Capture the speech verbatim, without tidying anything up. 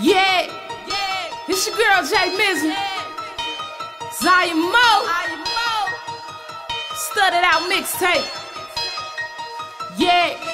Yeah, yeah, it's your girl Jmizzle, Zion Mo, Studded Out Mixtape. Yeah.